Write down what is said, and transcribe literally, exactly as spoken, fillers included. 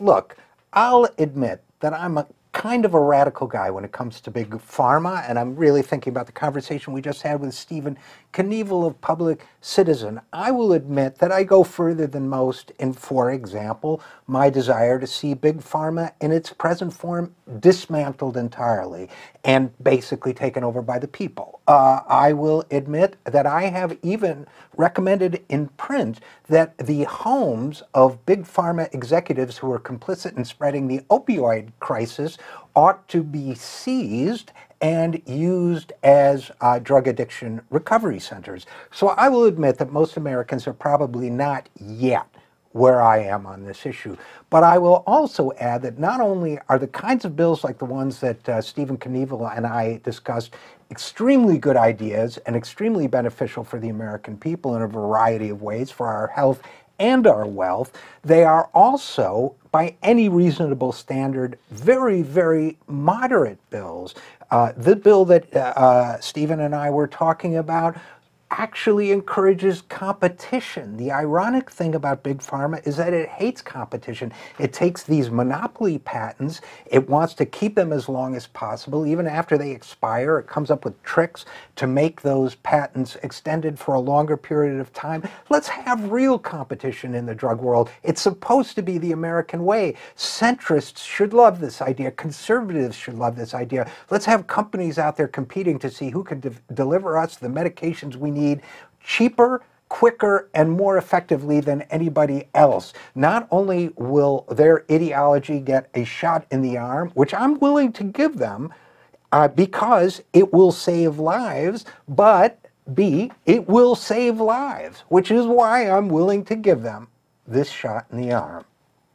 look, I'll admit that I'm a kind of a radical guy when it comes to big pharma, and I'm really thinking about the conversation we just had with Stephen Knievel of Public Citizen. I will admit that I go further than most in, for example, my desire to see big pharma in its present form dismantled entirely and basically taken over by the people. Uh, I will admit that I have even recommended in print that the homes of big pharma executives who are complicit in spreading the opioid crisis ought to be seized and used as uh, drug addiction recovery centers. So I will admit that most Americans are probably not yet where I am on this issue. But I will also add that not only are the kinds of bills like the ones that uh, Stephen Knievel and I discussed extremely good ideas and extremely beneficial for the American people in a variety of ways for our health and our wealth, they are also, by any reasonable standard, very, very moderate bills. Uh, the bill that uh, uh, Stephen and I were talking about actually encourages competition. The ironic thing about big pharma is that it hates competition. It takes these monopoly patents, it wants to keep them as long as possible. Even after they expire, it comes up with tricks to make those patents extended for a longer period of time. Let's have real competition in the drug world. It's supposed to be the American way. Centrists should love this idea. Conservatives should love this idea. Let's have companies out there competing to see who can de- deliver us the medications we need need cheaper, quicker, and more effectively than anybody else. Not only will their ideology get a shot in the arm, which I'm willing to give them uh, because it will save lives, but B, it will save lives, which is why I'm willing to give them this shot in the arm.